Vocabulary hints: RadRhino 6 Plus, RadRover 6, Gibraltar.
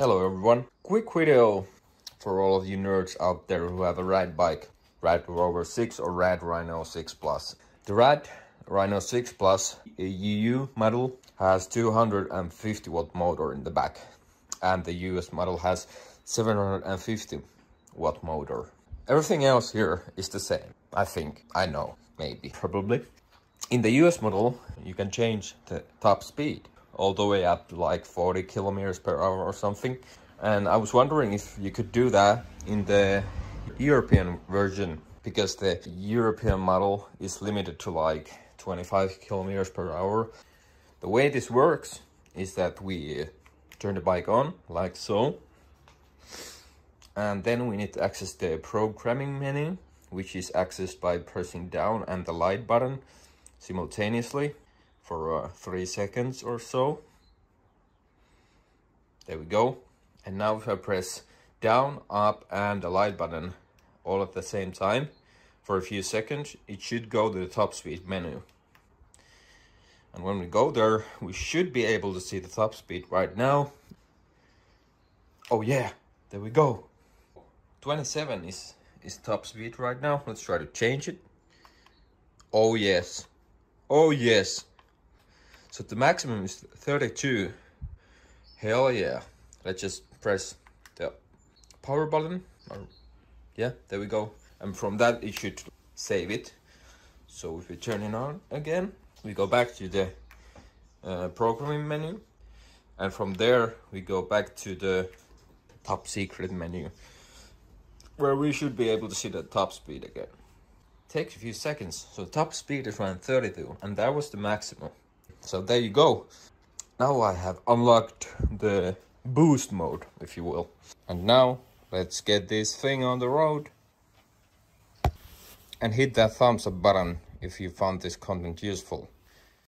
Hello everyone, quick video for all of you nerds out there who have a rad bike, RadRover 6 or RadRhino 6 Plus. The RadRhino 6 Plus EU model has 250-watt motor in the back and the US model has 750-watt motor. Everything else here is the same, I think, I know, maybe, probably. In the US model you can change the top speed all the way up to like 40 kilometers per hour or something. And I was wondering if you could do that in the European version, because the European model is limited to like 25 kilometers per hour. The way this works is that we turn the bike on like so. And then we need to access the programming menu, which is accessed by pressing down and the light button simultaneously for 3 seconds or so. There we go. And now if I press down, up and the light button all at the same time for a few seconds, it should go to the top speed menu. And when we go there, we should be able to see the top speed right now. Oh yeah, there we go. 27 is top speed right now. Let's try to change it. Oh yes, oh yes. So the maximum is 32. Hell yeah. Let's just press the power button. Yeah, there we go. And from that it should save it. So if we turn it on again, we go back to the programming menu. And from there we go back to the top secret menu, where we should be able to see the top speed again. Takes a few seconds. So top speed is around 32. And that was the maximum. So there you go. Now I have unlocked the boost mode, if you will. And now let's get this thing on the road. And hit that thumbs up button if you found this content useful.